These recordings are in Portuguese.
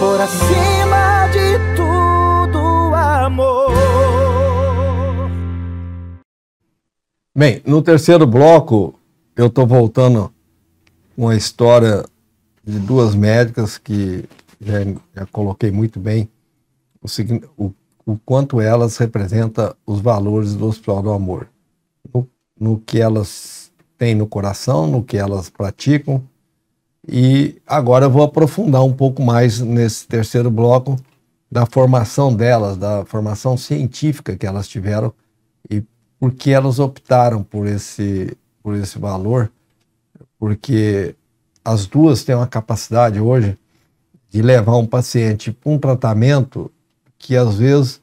por acima de tudo, amor. Bem, no terceiro bloco eu estou voltando com a história de duas médicas que já coloquei muito bem o quanto elas representam os valores do Hospital do Amor, no que elas têm no coração, no que elas praticam. E agora eu vou aprofundar um pouco mais nesse terceiro bloco da formação delas, da formação científica que elas tiveram e por que elas optaram por esse valor, porque as duas têm uma capacidade hoje de levar um paciente para um tratamento que às vezes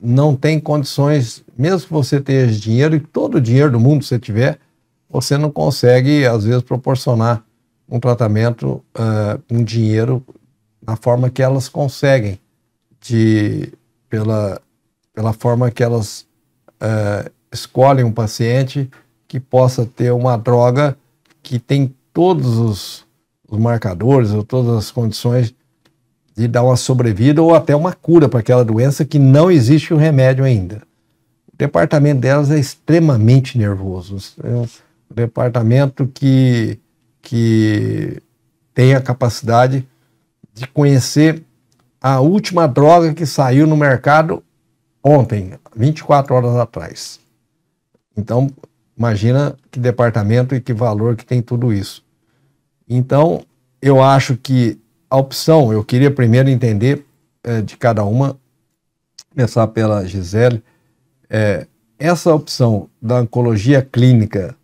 não tem condições, mesmo que você tenha dinheiro, e todo o dinheiro do mundo que você tiver, você não consegue às vezes proporcionar um tratamento, um dinheiro, na forma que elas conseguem, pela forma que elas escolhem um paciente que possa ter uma droga que tem todos os marcadores ou todas as condições de dar uma sobrevida ou até uma cura para aquela doença que não existe um remédio ainda. O departamento delas é extremamente nervoso. É um departamento que tem a capacidade de conhecer a última droga que saiu no mercado ontem, 24 horas atrás. Então, imagina que departamento e que valor que tem tudo isso. Então, eu acho que a opção, eu queria primeiro entender de cada uma, começar pela Gisele, essa opção da oncologia clínica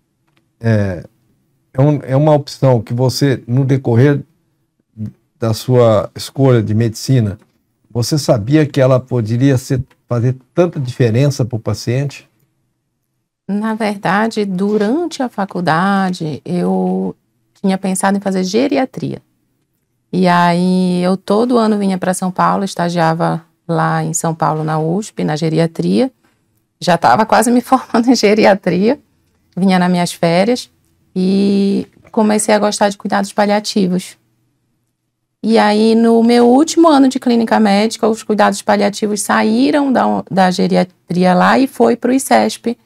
é uma opção que você, no decorrer da sua escolha de medicina, você sabia que ela poderia fazer tanta diferença para o paciente? Na verdade, durante a faculdade, eu tinha pensado em fazer geriatria. E aí eu todo ano vinha para São Paulo, estagiava lá em São Paulo na USP, na geriatria. Já estava quase me formando em geriatria, vinha nas minhas férias e comecei a gostar de cuidados paliativos. E aí no meu último ano de clínica médica, os cuidados paliativos saíram da geriatria lá e foi para o ICESP,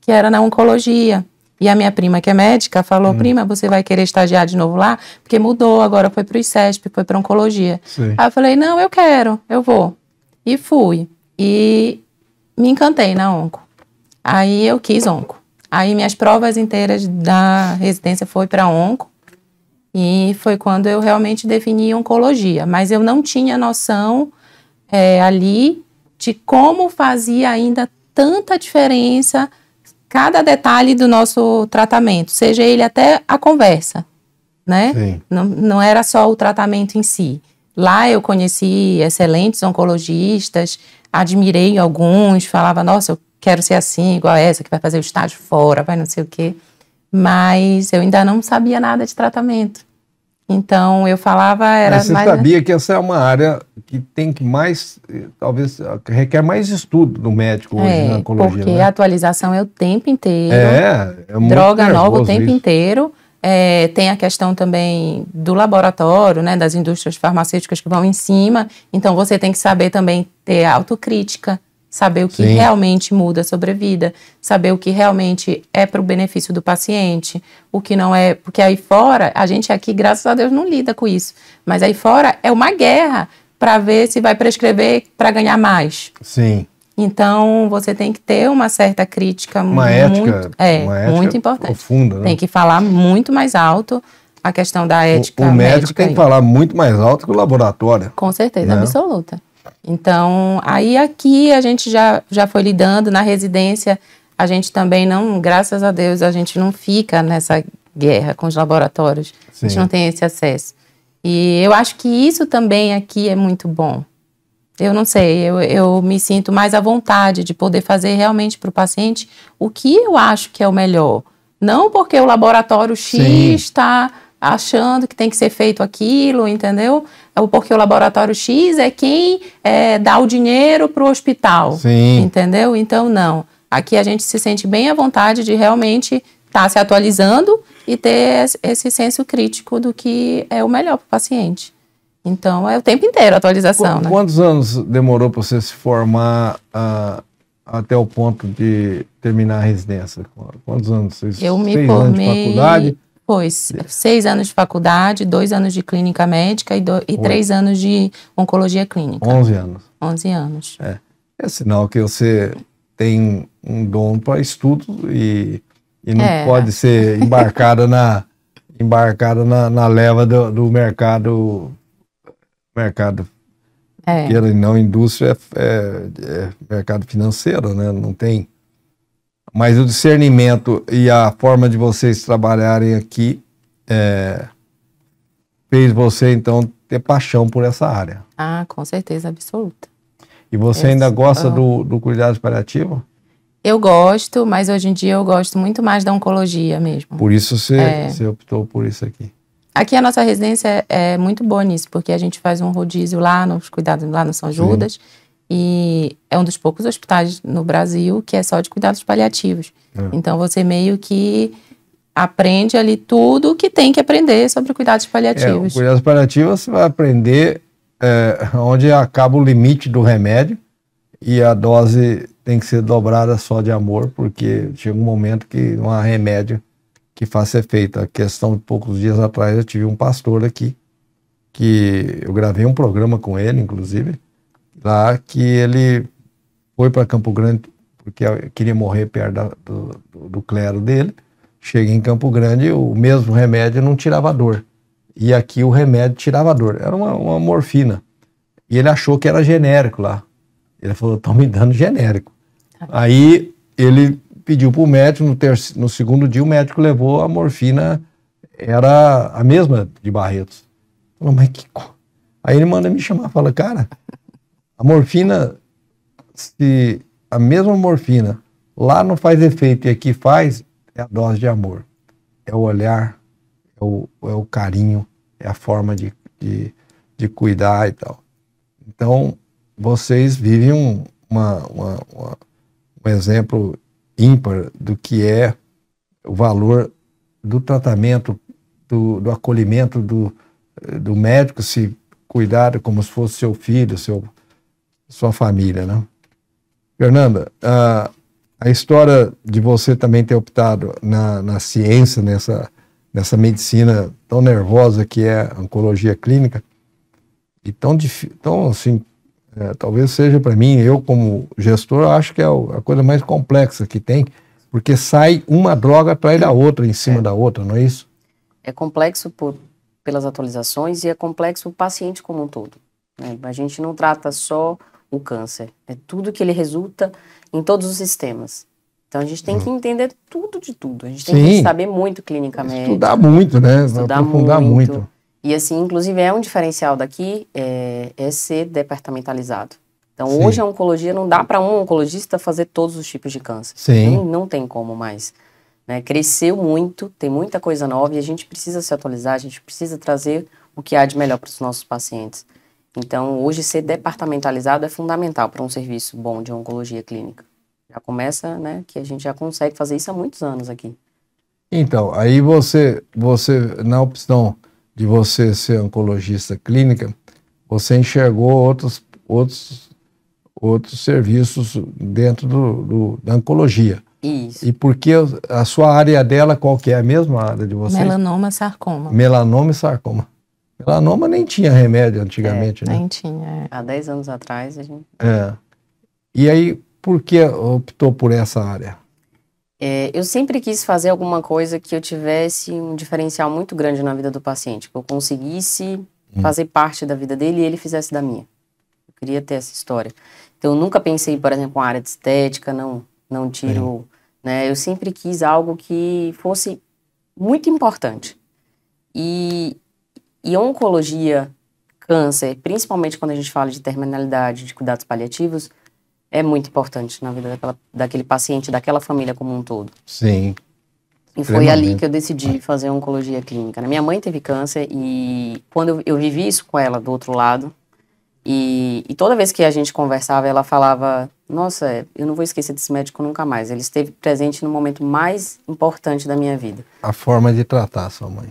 que era na oncologia. E a minha prima, que é médica, falou, prima, você vai querer estagiar de novo lá? Porque mudou, agora foi para o ICESP, foi para oncologia. Sim. Aí eu falei, não, eu quero, eu vou. E fui. E me encantei na onco. Aí eu quis onco. Aí minhas provas inteiras da residência foi para onco. E foi quando eu realmente defini oncologia. Mas eu não tinha noção ali de como fazia ainda tanta diferença cada detalhe do nosso tratamento, seja ele até a conversa, né? Não era só o tratamento em si. Lá eu conheci excelentes oncologistas, admirei alguns, falava, nossa, eu quero ser assim, igual essa, que vai fazer o estágio fora, vai não sei o quê. Mas eu ainda não sabia nada de tratamento. Então, eu falava... Mas você sabia que essa é uma área que tem que mais... Talvez requer mais estudo do médico hoje na oncologia. Porque a atualização é o tempo inteiro. É muito droga nova o tempo inteiro. Tem a questão também do laboratório, né? Das indústrias farmacêuticas que vão em cima. Então, você tem que saber também ter autocrítica. Saber o que realmente muda a sobrevida, saber o que realmente é para o benefício do paciente, o que não é, porque aí fora, a gente aqui, graças a Deus, não lida com isso, mas aí fora é uma guerra para ver se vai prescrever para ganhar mais. Sim. Então, você tem que ter uma certa crítica, uma ética muito importante. Profunda, né? Tem que falar muito mais alto a questão da ética. O médico tem que falar muito mais alto que o laboratório. Com certeza, né? Absoluta. Então, aí aqui a gente já foi lidando, na residência a gente também não, graças a Deus, a gente não fica nessa guerra com os laboratórios, Sim. A gente não tem esse acesso. E eu acho que isso também aqui é muito bom. Eu não sei, eu me sinto mais à vontade de poder fazer realmente para o paciente o que eu acho que é o melhor. Não porque o laboratório X está... achando que tem que ser feito aquilo, entendeu? Porque o laboratório X é quem dá o dinheiro para o hospital, Sim. entendeu? Então, não. Aqui a gente se sente bem à vontade de realmente estar se atualizando e ter esse senso crítico do que é o melhor para o paciente. Então, é o tempo inteiro a atualização, né? Quantos anos demorou para você se formar até o ponto de terminar a residência? Quantos anos? Eu me formei... 6 anos de faculdade, 2 anos de clínica médica e 3 anos de oncologia clínica. 11 anos. 11 anos. É sinal que você tem um dom para estudo e não pode ser embarcada na leva do mercado... Queira e não, indústria é mercado financeiro, né? Não tem. Mas o discernimento e a forma de vocês trabalharem aqui fez você, então, ter paixão por essa área. Ah, com certeza absoluta. E você ainda gosta do cuidado paliativo? Eu gosto, mas hoje em dia eu gosto muito mais da oncologia mesmo. Por isso você optou por isso aqui. Aqui a nossa residência é muito boa nisso, porque a gente faz um rodízio lá nos cuidados, lá no São Judas. Sim. E é um dos poucos hospitais no Brasil que é só de cuidados paliativos. Então você meio que aprende ali tudo o que tem que aprender sobre cuidados paliativos. Cuidados paliativos você vai aprender onde acaba o limite do remédio e a dose tem que ser dobrada só de amor, porque chega um momento que não há remédio que faça efeito. A questão de poucos dias atrás eu tive um pastor aqui, que eu gravei um programa com ele, inclusive, lá que ele foi para Campo Grande, porque queria morrer perto do clero dele. Cheguei em Campo Grande, o mesmo remédio não tirava dor. E aqui o remédio tirava dor. Era uma morfina. E ele achou que era genérico lá. Ele falou, estão me dando genérico. Aí ele... pediu para o médico, no segundo dia o médico levou a morfina, era a mesma de Barretos. Falou, mas que... Aí ele manda me chamar, fala, cara, a morfina, se a mesma morfina lá não faz efeito e aqui faz, é a dose de amor. É o olhar, é o carinho, é a forma de cuidar e tal. Então, vocês vivem um exemplo ímpar do que é o valor do tratamento, do acolhimento do médico, se cuidar como se fosse seu filho, sua família, né? Fernanda, a história de você também ter optado na ciência, nessa medicina tão nervosa que é a oncologia clínica, e tão assim... talvez seja para mim, eu como gestor, eu acho que é a coisa mais complexa que tem, porque sai uma droga atrás da outra, em cima da outra, não é isso? É complexo pelas atualizações e é complexo o paciente como um todo, né? A gente não trata só o câncer, é tudo que ele resulta em todos os sistemas. Então a gente tem que entender tudo de tudo, a gente tem que saber muito clinicamente. Estudar muito, né? Aprofundar muito. E assim, inclusive, é um diferencial daqui, é ser departamentalizado. Então, hoje a oncologia não dá para um oncologista fazer todos os tipos de câncer. Não tem como mais. Né? Cresceu muito, tem muita coisa nova e a gente precisa se atualizar, a gente precisa trazer o que há de melhor para os nossos pacientes. Então, hoje ser departamentalizado é fundamental para um serviço bom de oncologia clínica. Já começa, né, que a gente já consegue fazer isso há muitos anos aqui. Então, aí você na opção... de você ser oncologista clínica, você enxergou outros serviços dentro da oncologia. Isso. E porque a sua área dela, qual que é a mesma área de vocês? Melanoma e sarcoma. Melanoma e sarcoma. Melanoma nem tinha remédio antigamente, né? Nem tinha. Há 10 anos atrás a gente... E aí, por que optou por essa área? Eu sempre quis fazer alguma coisa que eu tivesse um diferencial muito grande na vida do paciente, que eu conseguisse fazer parte da vida dele e ele fizesse da minha. Eu queria ter essa história. Então, eu nunca pensei, por exemplo, uma área de estética, não tiro... Né? Eu sempre quis algo que fosse muito importante. E oncologia, câncer, principalmente quando a gente fala de terminalidade, de cuidados paliativos, é muito importante na vida daquele paciente, daquela família como um todo. Sim. E foi ali que eu decidi fazer oncologia clínica. Minha mãe teve câncer e quando eu vivi isso com ela do outro lado, e toda vez que a gente conversava, ela falava, nossa, eu não vou esquecer desse médico nunca mais. Ele esteve presente no momento mais importante da minha vida. A forma de tratar a sua mãe.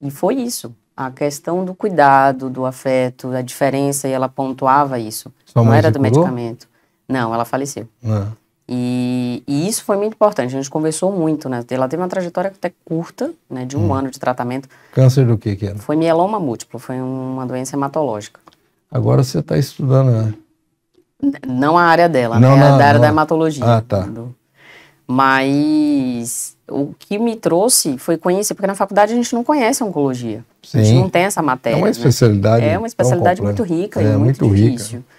E foi isso. a questão do cuidado, do afeto, a diferença, e ela pontuava isso. Sua mãe não era do medicamento. Não, ela faleceu. Ah. E isso foi muito importante, a gente conversou muito, né? Ela teve uma trajetória até curta, né, de um ano de tratamento. Câncer do que era? Foi mieloma múltiplo, foi uma doença hematológica. Agora você está estudando, né? Não a área dela, não, né? Não, da área da hematologia. Ah, tá. Mas o que me trouxe foi conhecer, porque na faculdade a gente não conhece oncologia. Sim. A gente não tem essa matéria. É uma especialidade. Né? É uma especialidade muito rica e muito difícil. Rica.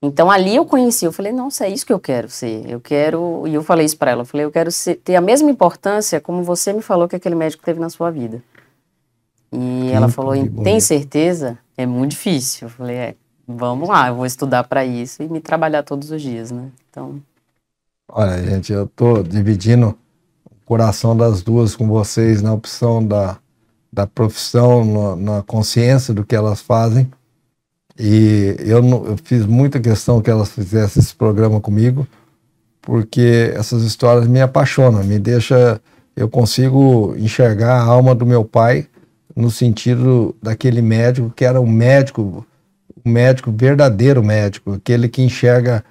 Então ali eu conheci, eu falei, nossa, é isso que eu quero ser. Eu quero, e eu falei isso para ela, eu falei, eu quero ser, ter a mesma importância como você me falou que aquele médico teve na sua vida. E ela falou, tem certeza? É muito difícil. Eu falei, vamos lá, eu vou estudar para isso e me trabalhar todos os dias, né? Então... Olha, gente, eu tô dividindo o coração das duas com vocês na opção da profissão, na consciência do que elas fazem. E eu fiz muita questão que elas fizessem esse programa comigo, porque essas histórias me apaixonam, me deixa, eu consigo enxergar a alma do meu pai no sentido daquele médico que era um médico verdadeiro médico, aquele que enxerga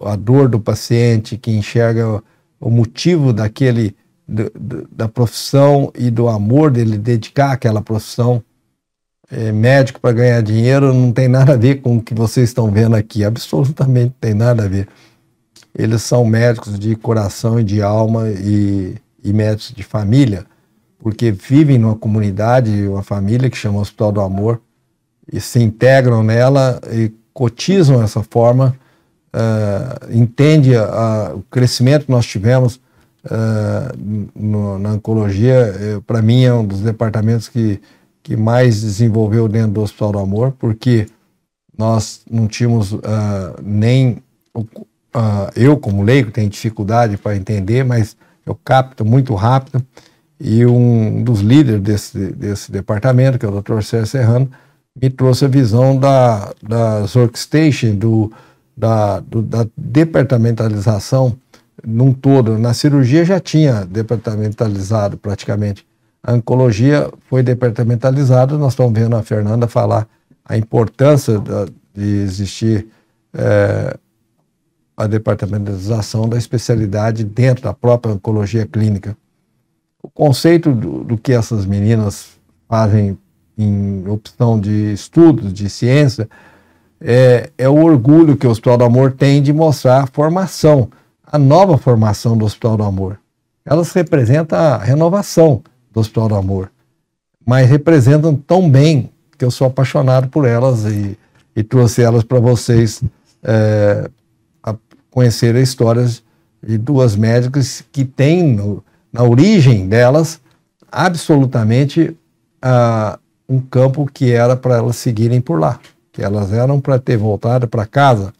a dor do paciente, que enxerga o motivo daquele, da profissão e do amor dele dedicar àquela profissão. Médico para ganhar dinheiro não tem nada a ver com o que vocês estão vendo aqui, absolutamente não tem nada a ver. Eles são médicos de coração e de alma e médicos de família, porque vivem numa comunidade, uma família que chama Hospital do Amor, e se integram nela e cotizam essa forma, entende o crescimento que nós tivemos na oncologia. Para mim é um dos departamentos que mais desenvolveu dentro do Hospital do Amor, porque nós não tínhamos eu como leigo tenho dificuldade para entender, mas eu capto muito rápido, e um dos líderes desse departamento, que é o Dr. César Serrano, me trouxe a visão das workstations, da departamentalização num todo. Na cirurgia já tinha departamentalizado praticamente. A oncologia foi departamentalizada, nós estamos vendo a Fernanda falar a importância de existir a departamentalização da especialidade dentro da própria oncologia clínica. O conceito do que essas meninas fazem em opção de estudos, de ciência, é o orgulho que o Hospital do Amor tem de mostrar a formação, a nova formação do Hospital do Amor. Elas representam a renovação do Hospital do Amor, mas representam tão bem que eu sou apaixonado por elas e trouxe elas para vocês conhecerem histórias de duas médicas que têm na origem delas absolutamente um campo que era para elas seguirem por lá, que elas eram para ter voltado para casa,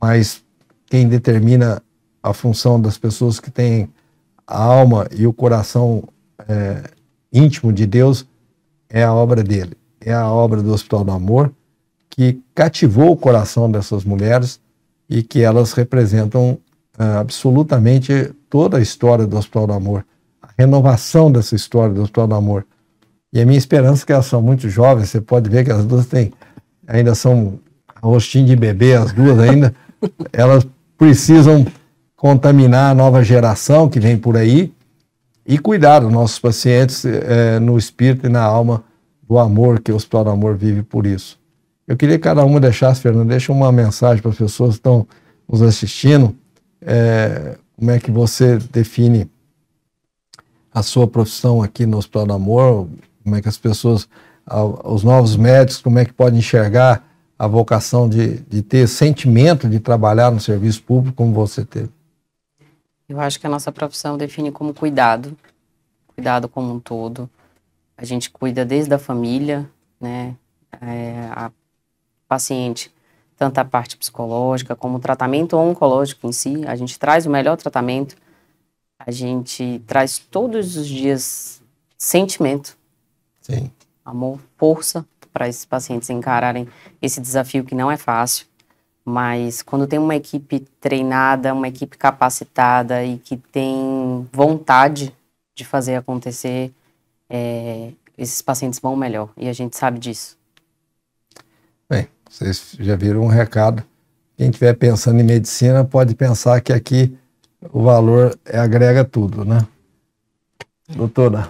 mas quem determina a função das pessoas que têm a alma e o coração íntimo de Deus é a obra dele, é a obra do Hospital do Amor, que cativou o coração dessas mulheres e que elas representam absolutamente toda a história do Hospital do Amor, a renovação dessa história do Hospital do Amor. E a minha esperança é que elas são muito jovens, você pode ver que as duas ainda são rostinho de bebê, as duas ainda, elas precisam contaminar a nova geração que vem por aí e cuidar dos nossos pacientes no espírito e na alma do amor, que o Hospital do Amor vive por isso. Eu queria que cada uma deixasse, Fernando, deixa uma mensagem para as pessoas que estão nos assistindo, como é que você define a sua profissão aqui no Hospital do Amor, como é que as pessoas, os novos médicos, como é que podem enxergar a vocação de ter sentimento de trabalhar no serviço público como você teve? Eu acho que a nossa profissão define como cuidado, cuidado como um todo. A gente cuida desde a família, né, a paciente, tanto a parte psicológica como o tratamento oncológico em si. A gente traz o melhor tratamento, a gente traz todos os dias sentimento, sim, amor, força, para esses pacientes encararem esse desafio que não é fácil. Mas quando tem uma equipe treinada, uma equipe capacitada e que tem vontade de fazer acontecer, esses pacientes vão melhor, e a gente sabe disso. Bem, vocês já viram um recado. Quem estiver pensando em medicina pode pensar que aqui o valor agrega tudo, né? Doutora,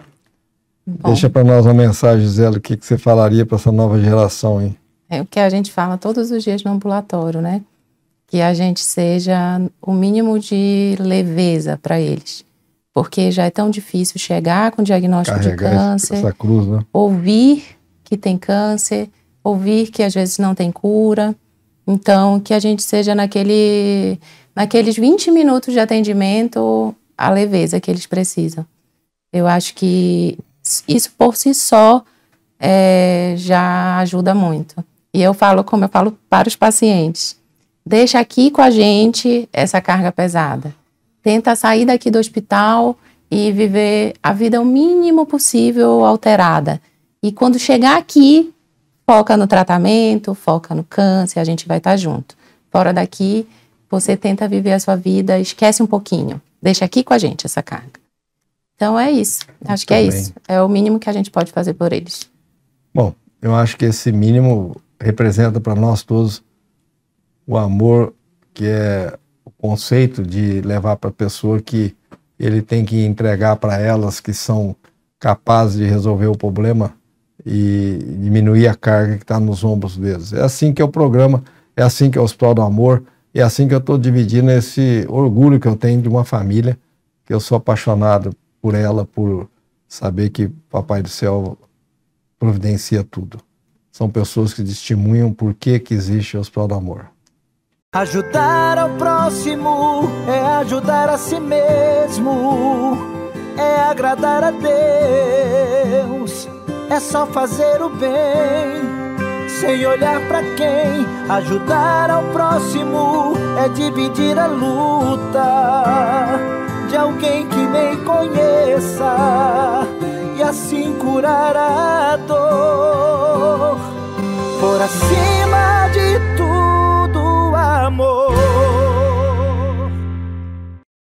bom, deixa para nós uma mensagem, Zé, do que você falaria para essa nova geração, hein? É o que a gente fala todos os dias no ambulatório, né? Que a gente seja o mínimo de leveza para eles. Porque já é tão difícil chegar com diagnóstico de câncer, essa cruz, né? Ouvir que tem câncer, ouvir que às vezes não tem cura. Então, que a gente seja naqueles 20 minutos de atendimento a leveza que eles precisam. Eu acho que isso por si só já ajuda muito. E eu falo, como eu falo para os pacientes, deixa aqui com a gente essa carga pesada. Tenta sair daqui do hospital e viver a vida o mínimo possível alterada. E quando chegar aqui, foca no tratamento, foca no câncer, a gente vai estar junto. Fora daqui, você tenta viver a sua vida, esquece um pouquinho. Deixa aqui com a gente essa carga. Então é isso, acho que é isso. É o mínimo que a gente pode fazer por eles. Bom, eu acho que esse mínimo representa para nós todos o amor, que é o conceito de levar para a pessoa que ele tem que entregar para elas que são capazes de resolver o problema e diminuir a carga que está nos ombros deles. É assim que é o programa, é assim que é o Hospital do Amor, é assim que eu estou dividindo esse orgulho que eu tenho de uma família, que eu sou apaixonado por ela, por saber que Papai do Céu providencia tudo. São pessoas que testemunham por que existe o Hospital do Amor. Ajudar ao próximo é ajudar a si mesmo, é agradar a Deus. É só fazer o bem, sem olhar pra quem. Ajudar ao próximo é dividir a luta de alguém que nem conheça, e assim curar a dor.